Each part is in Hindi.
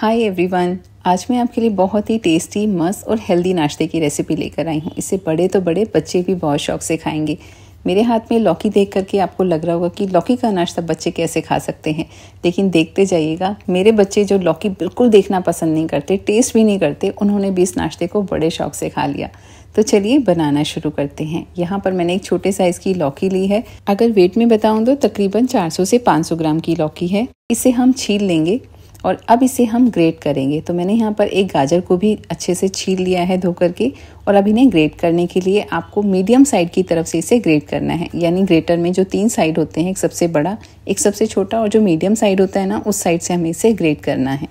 हाय एवरीवन, आज मैं आपके लिए बहुत ही टेस्टी, मस्त और हेल्दी नाश्ते की रेसिपी लेकर आई हूँ। इसे बड़े तो बड़े, बच्चे भी बहुत शौक से खाएंगे। मेरे हाथ में लौकी देख करके आपको लग रहा होगा कि लौकी का नाश्ता बच्चे कैसे खा सकते हैं, लेकिन देखते जाइएगा, मेरे बच्चे जो लौकी बिल्कुल देखना पसंद नहीं करते, टेस्ट भी नहीं करते, उन्होंने भी इस नाश्ते को बड़े शौक से खा लिया। तो चलिए बनाना शुरू करते हैं। यहाँ पर मैंने एक छोटे साइज़ की लौकी ली है। अगर वेट में बताऊँ तो तकरीबन 400 से 500 ग्राम की लौकी है। इसे हम छील लेंगे और अब इसे हम ग्रेट करेंगे। तो मैंने यहाँ पर एक गाजर को भी अच्छे से छील लिया है धो करके, और अब इन्हें ग्रेट करने के लिए आपको मीडियम साइड की तरफ से इसे ग्रेट करना है। यानी ग्रेटर में जो 3 साइड होते हैं, एक सबसे बड़ा, एक सबसे छोटा, और जो मीडियम साइड होता है ना, उस साइड से हमें इसे ग्रेट करना है।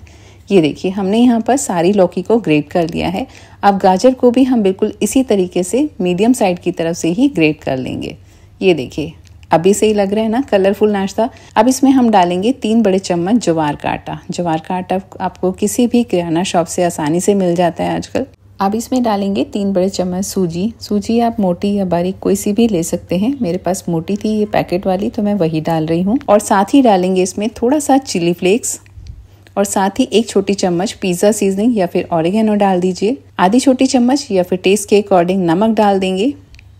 ये देखिए, हमने यहाँ पर सारी लौकी को ग्रेट कर लिया है। अब गाजर को भी हम बिल्कुल इसी तरीके से मीडियम साइड की तरफ से ही ग्रेट कर लेंगे। ये देखिए, अभी से ही लग रहा है ना कलरफुल नाश्ता। अब इसमें हम डालेंगे 3 बड़े चम्मच ज्वार का आटा। ज्वार का आटा आपको किसी भी किराना शॉप से आसानी से मिल जाता है आजकल। अब इसमें डालेंगे 3 बड़े चम्मच सूजी। सूजी आप मोटी या बारीक कोई सी भी ले सकते हैं। मेरे पास मोटी थी, ये पैकेट वाली, तो मैं वही डाल रही हूँ। और साथ ही डालेंगे इसमें थोड़ा सा चिली फ्लेक्स, और साथ ही 1 छोटी चम्मच पिज़्ज़ा सीजनिंग या फिर ऑरिगेनो डाल दीजिए। आधी छोटी चम्मच या फिर टेस्ट के अकॉर्डिंग नमक डाल देंगे।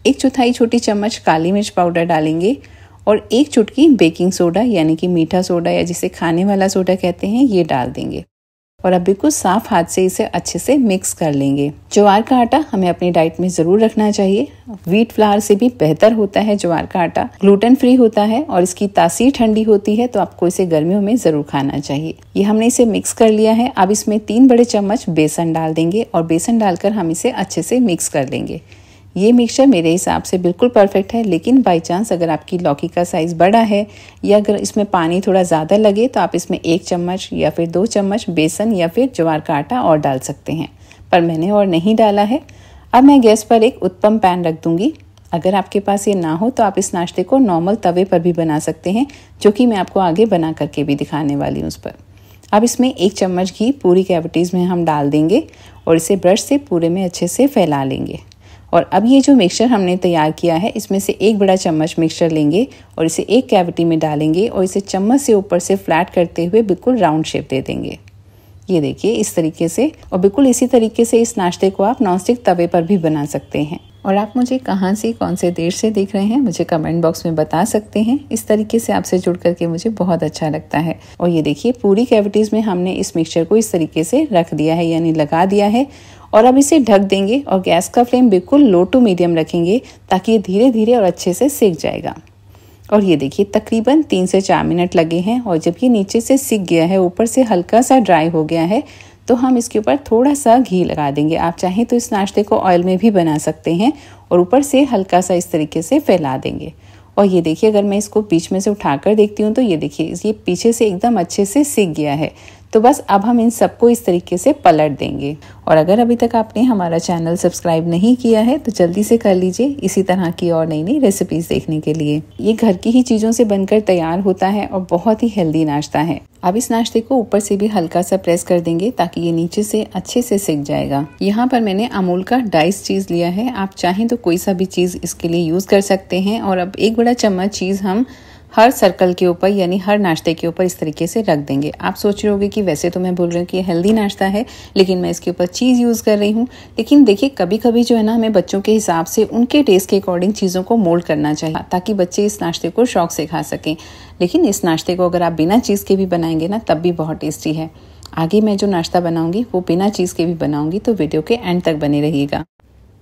1/4 छोटी चम्मच काली मिर्च पाउडर डालेंगे और 1 चुटकी बेकिंग सोडा यानी कि मीठा सोडा, या जिसे खाने वाला सोडा कहते हैं, ये डाल देंगे। और अब बिल्कुल साफ हाथ से इसे अच्छे से मिक्स कर लेंगे। ज्वार का आटा हमें अपनी डाइट में ज़रूर रखना चाहिए। व्हीट फ्लावर से भी बेहतर होता है ज्वार का आटा। ग्लूटेन फ्री होता है और इसकी तासीर ठंडी होती है, तो आपको इसे गर्मियों में ज़रूर खाना चाहिए। ये हमने इसे मिक्स कर लिया है। अब इसमें 3 बड़े चम्मच बेसन डाल देंगे और बेसन डालकर हम इसे अच्छे से मिक्स कर लेंगे। ये मिक्सचर मेरे हिसाब से बिल्कुल परफेक्ट है, लेकिन बाय चांस अगर आपकी लौकी का साइज़ बड़ा है या अगर इसमें पानी थोड़ा ज़्यादा लगे तो आप इसमें 1 चम्मच या फिर 2 चम्मच बेसन या फिर ज्वार का आटा और डाल सकते हैं, पर मैंने और नहीं डाला है। अब मैं गैस पर एक उत्पम पैन रख दूँगी। अगर आपके पास ये ना हो तो आप इस नाश्ते को नॉर्मल तवे पर भी बना सकते हैं, जो कि मैं आपको आगे बना करके भी दिखाने वाली हूँ उस पर। अब इसमें 1 चम्मच घी पूरी कैविटीज़ में हम डाल देंगे और इसे ब्रश से पूरे में अच्छे से फैला लेंगे। और अब ये जो मिक्सचर हमने तैयार किया है, इसमें से 1 बड़ा चम्मच मिक्सचर लेंगे और इसे एक कैविटी में डालेंगे और इसे चम्मच से ऊपर से फ्लैट करते हुए बिल्कुल राउंड शेप दे देंगे। ये देखिए, इस तरीके से। और बिल्कुल इसी तरीके से इस नाश्ते को आप नॉनस्टिक तवे पर भी बना सकते हैं। और आप मुझे कहाँ से, कौन से देश से देख रहे हैं, मुझे कमेंट बॉक्स में बता सकते हैं। इस तरीके से आपसे जुड़ करके मुझे बहुत अच्छा लगता है। और ये देखिए, पूरी कैविटीज़ में हमने इस मिक्सचर को इस तरीके से रख दिया है, यानी लगा दिया है। और अब इसे ढक देंगे और गैस का फ्लेम बिल्कुल लो टू मीडियम रखेंगे, ताकि ये धीरे धीरे और अच्छे से सीख जाएगा। और ये देखिए, तकरीबन 3 से 4 मिनट लगे हैं। और जब ये नीचे से सीख गया है, ऊपर से हल्का सा ड्राई हो गया है, तो हम इसके ऊपर थोड़ा सा घी लगा देंगे। आप चाहें तो इस नाश्ते को ऑयल में भी बना सकते हैं, और ऊपर से हल्का सा इस तरीके से फैला देंगे। और ये देखिए, अगर मैं इसको बीच में से उठाकर देखती हूँ तो ये देखिए, ये पीछे से एकदम अच्छे से सीख गया है। तो बस अब हम इन सबको इस तरीके से पलट देंगे। और अगर अभी तक आपने हमारा चैनल सब्सक्राइब नहीं किया है तो जल्दी से कर लीजिए, इसी तरह की और नई नई रेसिपीज़ देखने के लिए। ये घर की ही चीज़ों से बनकर तैयार होता है और बहुत ही हेल्दी नाश्ता है। अब इस नाश्ते को ऊपर से भी हल्का सा प्रेस कर देंगे, ताकि ये नीचे से अच्छे से सिक जाएगा। यहाँ पर मैंने अमूल का डाइस चीज़ लिया है। आप चाहें तो कोई सा भी चीज़ इसके लिए यूज़ कर सकते हैं। और अब 1 बड़ा चम्मच चीज़ हम हर सर्कल के ऊपर, यानी हर नाश्ते के ऊपर इस तरीके से रख देंगे। आप सोच रहे होंगे कि वैसे तो मैं बोल रही हूँ कि हेल्दी नाश्ता है, लेकिन मैं इसके ऊपर चीज़ यूज़ कर रही हूँ। लेकिन देखिए, कभी कभी जो है ना, हमें बच्चों के हिसाब से उनके टेस्ट के अकॉर्डिंग चीज़ों को मोल्ड करना चाहिए, ताकि बच्चे इस नाश्ते को शौक से खा सकें। लेकिन इस नाश्ते को अगर आप बिना चीज़ के भी बनाएंगे ना, तब भी बहुत टेस्टी है। आगे मैं जो नाश्ता बनाऊँगी वो बिना चीज़ के भी बनाऊँगी, तो वीडियो के एंड तक बने रहिएगा।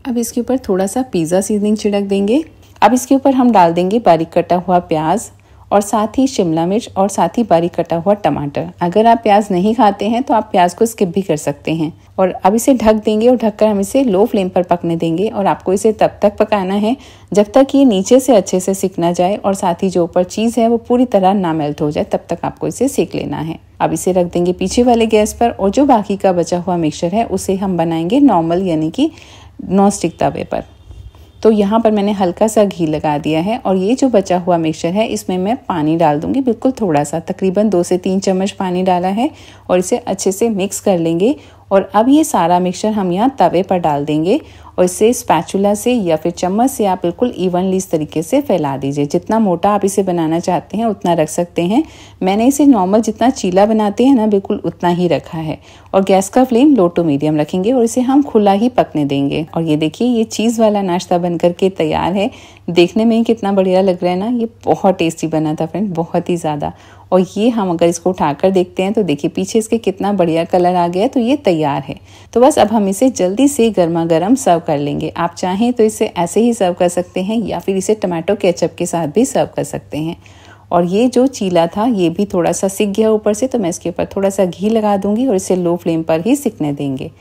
अब इसके ऊपर थोड़ा सा पिज़्ज़ा सीजनिंग छिड़क देंगे। अब इसके ऊपर हम डाल देंगे बारीक कटा हुआ प्याज, और साथ ही शिमला मिर्च, और साथ ही बारीक कटा हुआ टमाटर। अगर आप प्याज नहीं खाते हैं तो आप प्याज को स्किप भी कर सकते हैं। और अब इसे ढक देंगे और ढककर हम इसे लो फ्लेम पर पकने देंगे। और आपको इसे तब तक पकाना है जब तक ये नीचे से अच्छे से सिक ना जाए, और साथ ही जो ऊपर चीज़ है वो पूरी तरह ना मेल्ट हो जाए, तब तक आपको इसे सेक लेना है। अब इसे रख देंगे पीछे वाले गैस पर, और जो बाकी का बचा हुआ मिक्सचर है उसे हम बनाएंगे नॉर्मल, यानी कि नॉनस्टिक तवे पर। तो यहाँ पर मैंने हल्का सा घी लगा दिया है, और ये जो बचा हुआ मिक्सचर है इसमें मैं पानी डाल दूँगी, बिल्कुल थोड़ा सा, तकरीबन 2 से 3 चम्मच पानी डाला है, और इसे अच्छे से मिक्स कर लेंगे। और अब ये सारा मिक्सचर हम यहाँ तवे पर डाल देंगे और इसे स्पैचुला से या फिर चम्मच से आप बिल्कुल इवनली इस तरीके से फैला दीजिए। जितना मोटा आप इसे बनाना चाहते हैं उतना रख सकते हैं। मैंने इसे नॉर्मल जितना चीला बनाते हैं ना बिल्कुल उतना ही रखा है। और गैस का फ्लेम लो टू मीडियम रखेंगे और इसे हम खुला ही पकने देंगे। और ये देखिए ये चीज़ वाला नाश्ता बन करके तैयार है। देखने में ही कितना बढ़िया लग रहा है ना। ये बहुत टेस्टी बना था फ्रेंड, बहुत ही ज़्यादा। और ये हम अगर इसको उठाकर देखते हैं तो देखिए पीछे इसके कितना बढ़िया कलर आ गया है। तो ये तैयार है। तो बस अब हम इसे जल्दी से गर्मा गर्म सर्व कर लेंगे। आप चाहें तो इसे ऐसे ही सर्व कर सकते हैं या फिर इसे टमाटो केचप के साथ भी सर्व कर सकते हैं। और ये जो चीला था ये भी थोड़ा सा सिक गया ऊपर से, तो मैं इसके ऊपर थोड़ा सा घी लगा दूंगी और इसे लो फ्लेम पर ही सिकने देंगे।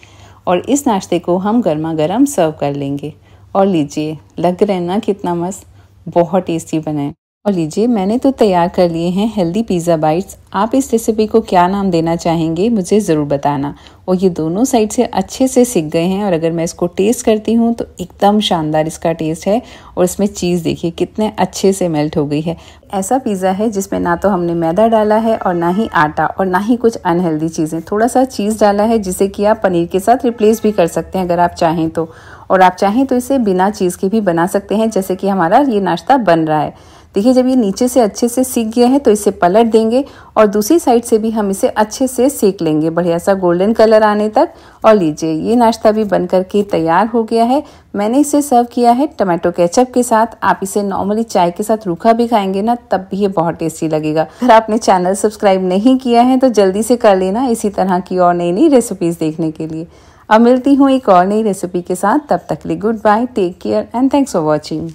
और इस नाश्ते को हम गर्मा गर्म सर्व कर लेंगे। और लीजिए, लग रहा है ना कितना मस्त, बहुत टेस्टी बने। और लीजिए मैंने तो तैयार कर लिए हैं हेल्दी पिज़्ज़ा बाइट्स। आप इस रेसिपी को क्या नाम देना चाहेंगे मुझे ज़रूर बताना। और ये दोनों साइड से अच्छे से सिक गए हैं और अगर मैं इसको टेस्ट करती हूँ तो एकदम शानदार इसका टेस्ट है। और इसमें चीज़ देखिए कितने अच्छे से मेल्ट हो गई है। ऐसा पिज़्ज़ा है जिसमें ना तो हमने मैदा डाला है और ना ही आटा और ना ही कुछ अनहेल्दी चीज़ें। थोड़ा सा चीज़ डाला है जिसे कि आप पनीर के साथ रिप्लेस भी कर सकते हैं अगर आप चाहें तो। और आप चाहें तो इसे बिना चीज़ के भी बना सकते हैं जैसे कि हमारा ये नाश्ता बन रहा है। देखिए जब ये नीचे से अच्छे से सीक गया है तो इसे पलट देंगे और दूसरी साइड से भी हम इसे अच्छे से सेक लेंगे बढ़िया सा गोल्डन कलर आने तक। और लीजिए ये नाश्ता भी बन करके तैयार हो गया है। मैंने इसे सर्व किया है टमाटो केचप के साथ। आप इसे नॉर्मली चाय के साथ रूखा भी खाएंगे ना तब भी ये बहुत टेस्टी लगेगा। अगर आपने चैनल सब्सक्राइब नहीं किया है तो जल्दी से कर लेना इसी तरह की और नई नई रेसिपीज़ देखने के लिए। अब मिलती हूँ एक और नई रेसिपी के साथ, तब तक के लिए goodbye, take care and thanks for watching.